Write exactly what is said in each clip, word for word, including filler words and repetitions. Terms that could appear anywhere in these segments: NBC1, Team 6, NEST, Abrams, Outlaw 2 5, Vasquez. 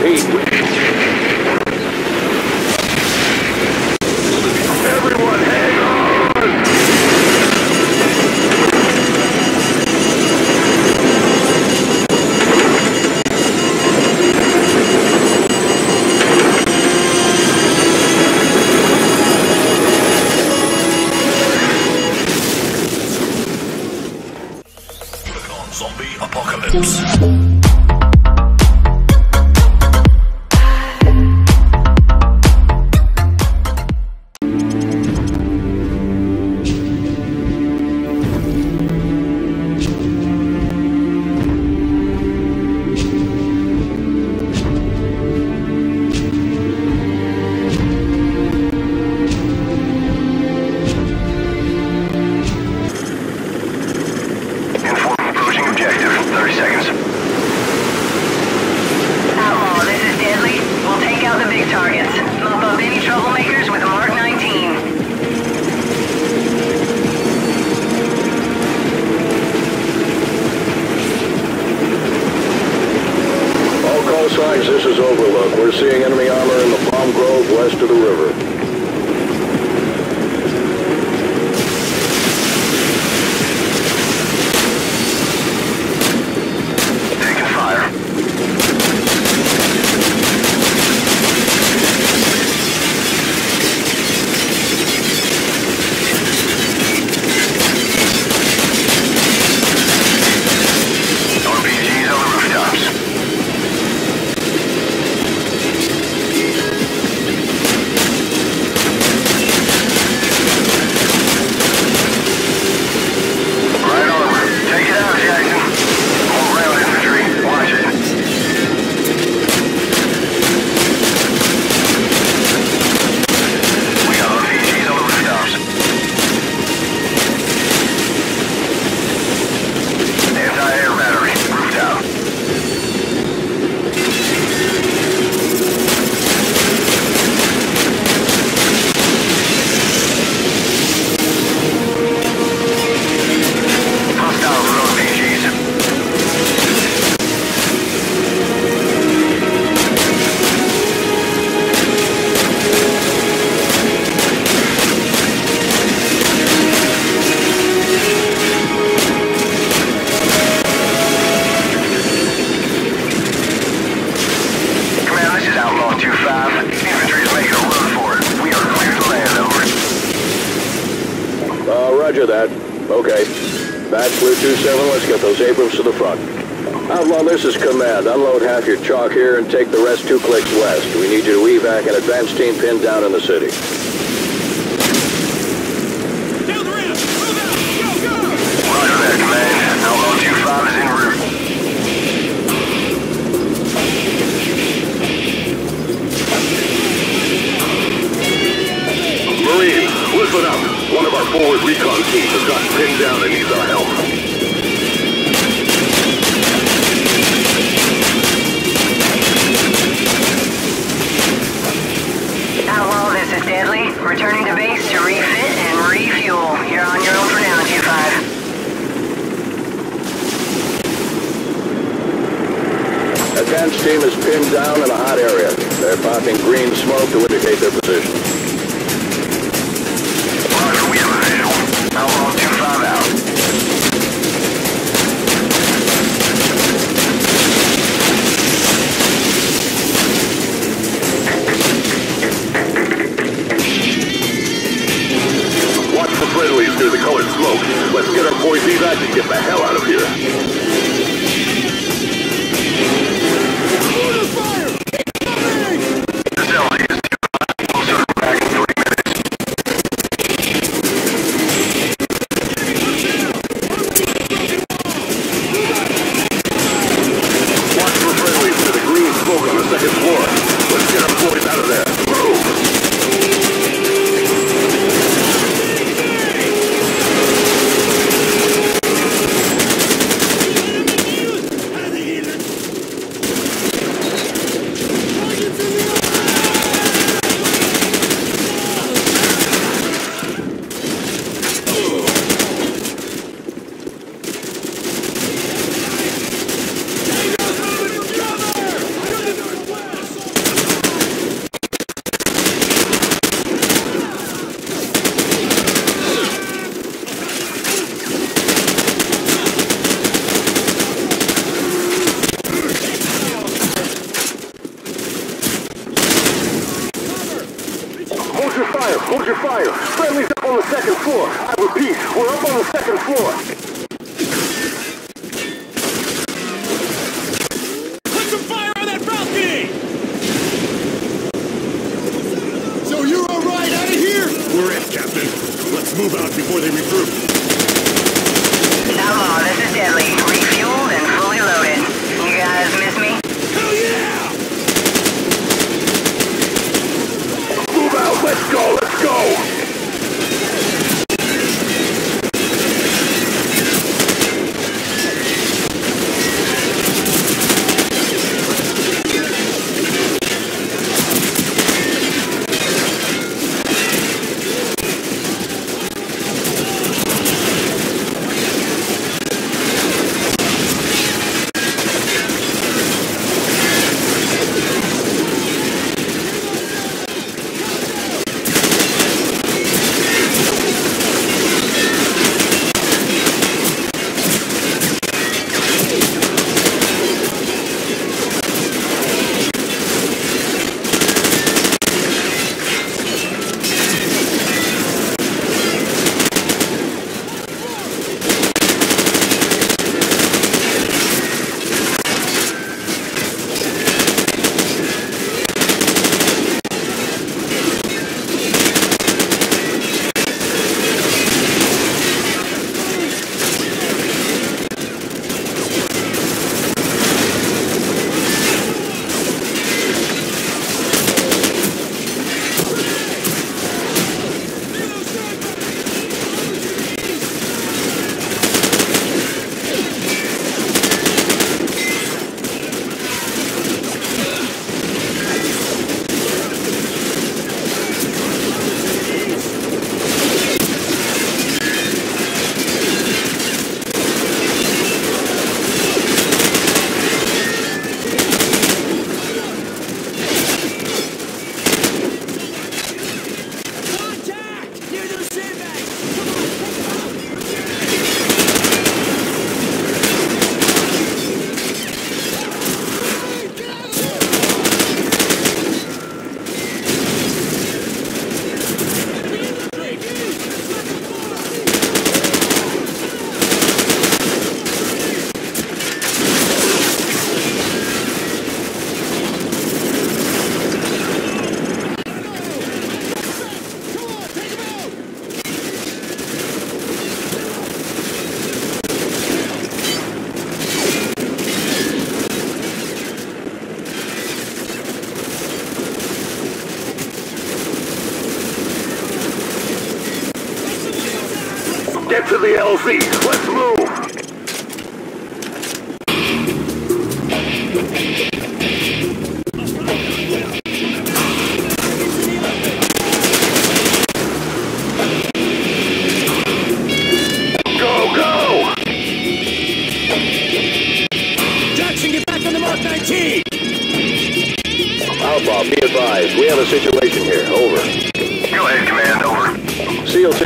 Batch Blue twenty-seven, let's get those Abrams to the front. Outlaw, this is command. Unload half your chalk here and take the rest two clicks west. We need you to evac an advance team pinned down in the city. Down the ramp! Move out! Go, go! Roger that, command. Outlaw twenty-five is en route. Marine, listen up. One of our forward recon teams has gotten pinned down and needs our help. Deadly, returning to base to refit and refuel. You're on your own for now, two five. Advance team is pinned down in a hot area. They're popping green smoke to indicate their position. Roger, we have a visual. Outlaw two five out. Friendlies through the colored smoke. Let's get our boys evac and get the hell out of here. Fire! The facility is too hot. We'll circle back in thirty minutes. Watch for friendlies through the green smoke on the second floor. Let's get our boys out of there. Roger, fire. Friendly's up on the second floor. I repeat, we're up on the second floor. Move out before they regroup. Outlaw, this is deadly. Refueled and fully loaded. You guys miss me? Hell yeah! Move out, let's go, let's go!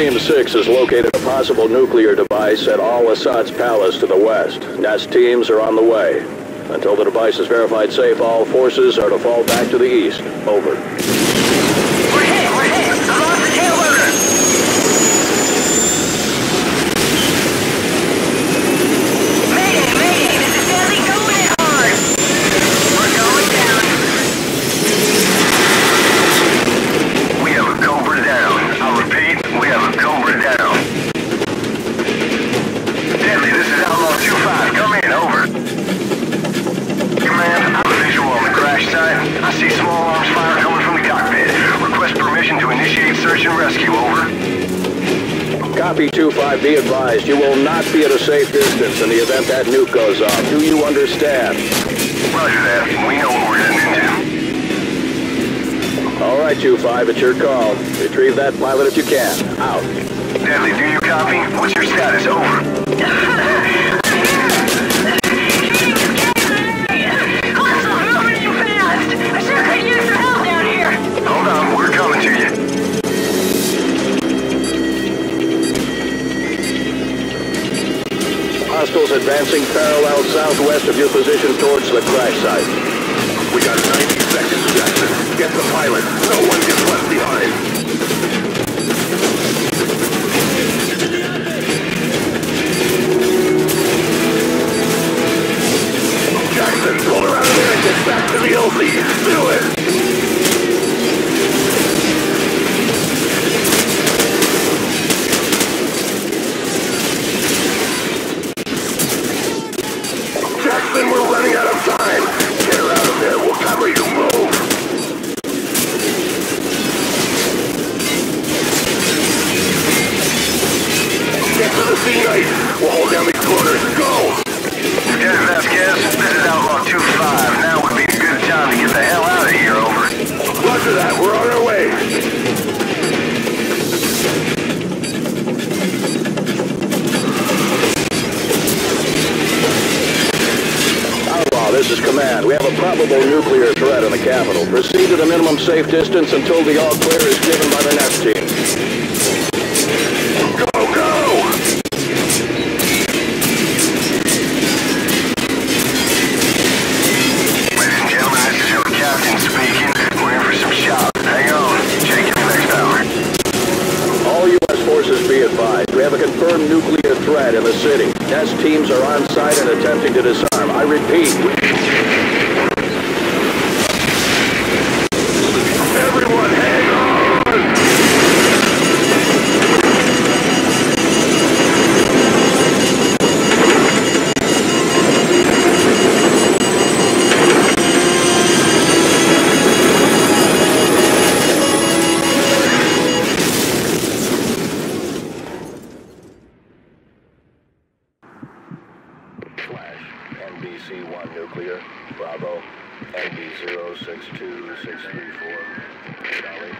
Team six has located a possible nuclear device at Al-Assad's palace to the west. NEST teams are on the way. Until the device is verified safe, all forces are to fall back to the east. Over. We're hit! We're hit! I'm off the tail loader! Mayday! Mayday! This is deadly! Going it hard! We're going down! We have a Cobra down. I'll repeat. We have a Cobra down. Deadly, this is Outlaw two five. Come in, over. Command, I'm visual on the crash site. I see small arms fire coming from the cockpit. Request permission to initiate search and rescue, over. Copy two five, be advised. You will not be at a safe distance in the event that nuke goes off. Do you understand? Roger that. We know what we're heading into. All right, two five, it's your call. Retrieve that pilot if you can. Out. Deadly, do you copy? What's your status? Over. Let's go over you fast. I sure could use some help down here. Hold on, we're coming to you. Hostiles advancing parallel southwest of your position towards the crash site. We got ninety seconds, Jackson. Get the pilot. No one gets left behind. me do it! Jackson, we're running out of time! Get her out of there, we'll cover you, move! Get to the sea knight! We'll hold down the corners, go! Lieutenant Vasquez, this is Outlaw two five. Now would be a good time to get the hell out of here, over. Roger that, we're on our way. Outlaw, this is Command. We have a probable nuclear threat in the capital. Proceed at a minimum safe distance until the all clear is given by the NEST team. Go, go! Nuclear threat in the city. Test teams are on site and attempting to disarm. I repeat. Everyone hang N B C one nuclear, Bravo, N B zero six two six three four, Charlie,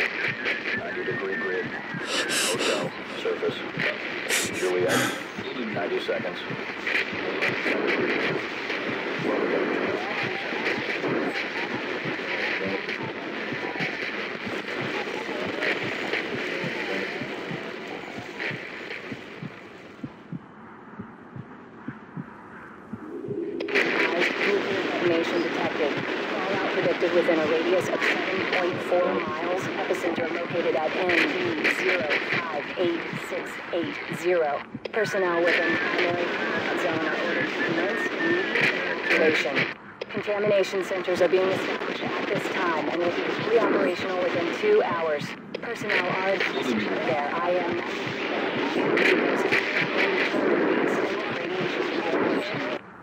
ninety degree grid, hotel, surface, Juliet, ninety seconds. Within a radius of seven point four miles, epicenter located at N B zero five eight six eight zero. Personnel within primary zone are ordered to commence evacuation. Contamination centers are being established at this time and will be re-operational within two hours. Personnel are advised to prepare I M.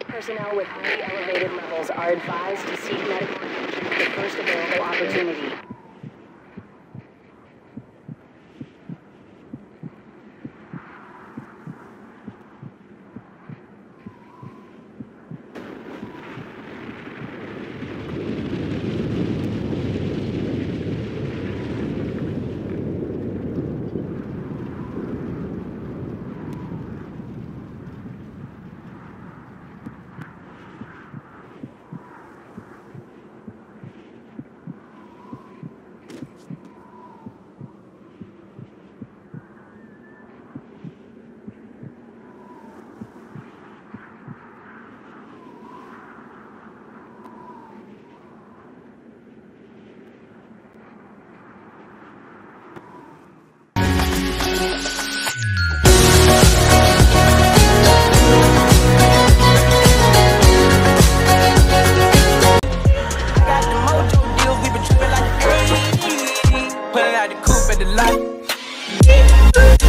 Personnel with highly elevated levels are advised to seek medical attention at the first available opportunity. Pulling out the coupe at the light.